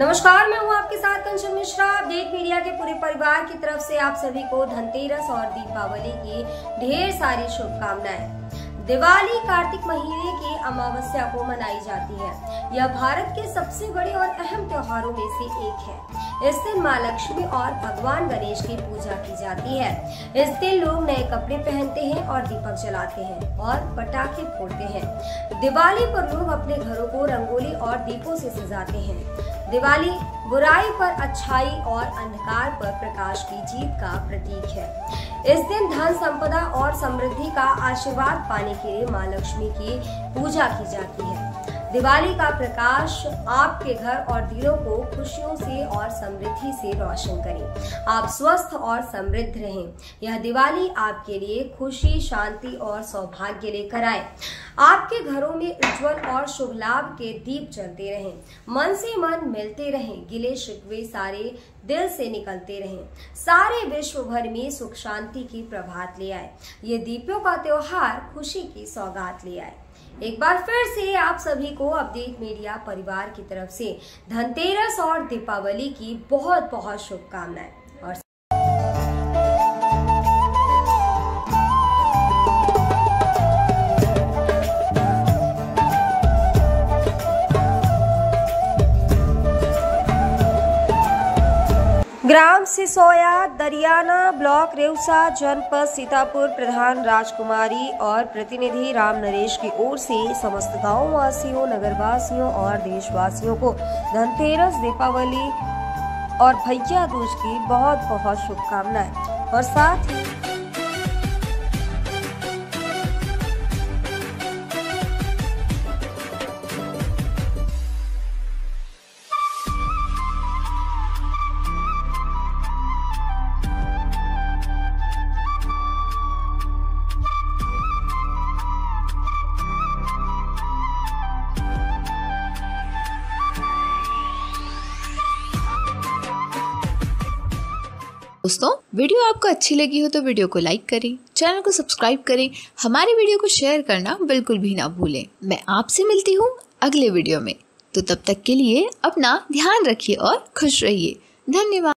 नमस्कार, मैं हूँ आपके साथ कंचन मिश्रा। अपडेट मीडिया के पूरे परिवार की तरफ से आप सभी को धनतेरस और दीपावली की ढेर सारी शुभकामनाएं। दिवाली कार्तिक महीने की अमावस्या को मनाई जाती है। यह भारत के सबसे बड़े और अहम त्योहारों में से एक है। इस दिन माँ लक्ष्मी और भगवान गणेश की पूजा की जाती है। इस दिन लोग नए कपड़े पहनते हैं और दीपक जलाते हैं और पटाखे फोड़ते हैं। दिवाली पर लोग अपने घरों को रंगोली और दीपों से सजाते हैं। दिवाली बुराई पर अच्छाई और अंधकार पर प्रकाश की जीत का प्रतीक है। इस दिन धन संपदा और समृद्धि का आशीर्वाद पाने के लिए मां लक्ष्मी की पूजा की जाती है। दिवाली का प्रकाश आपके घर और दिलों को खुशियों से और समृद्धि से रोशन करे। आप स्वस्थ और समृद्ध रहें। यह दिवाली आपके लिए खुशी, शांति और सौभाग्य लेकर आए। आपके घरों में उज्जवल और शुभ लाभ के दीप जलते रहें। मन से मन मिलते रहें। गिले शिकवे सारे दिल से निकलते रहें। सारे विश्व भर में सुख शांति की प्रभात ले आए। ये दीपों का त्योहार खुशी की सौगात ले आए। एक बार फिर से आप सभी को अपडेट मीडिया परिवार की तरफ से धनतेरस और दीपावली की बहुत बहुत शुभकामनाएं। ग्राम सिसोया, दरियाना, ब्लॉक रेवसा, जनपद सीतापुर प्रधान राजकुमारी और प्रतिनिधि राम नरेश की ओर से समस्त गाँव वासियों, नगरवासियों और देशवासियों को धनतेरस, दीपावली और भैया दूज की बहुत बहुत शुभकामनाएं। और साथ ही दोस्तों, वीडियो आपको अच्छी लगी हो तो वीडियो को लाइक करें, चैनल को सब्सक्राइब करें, हमारे वीडियो को शेयर करना बिल्कुल भी ना भूलें। मैं आपसे मिलती हूँ अगले वीडियो में, तो तब तक के लिए अपना ध्यान रखिए और खुश रहिए। धन्यवाद।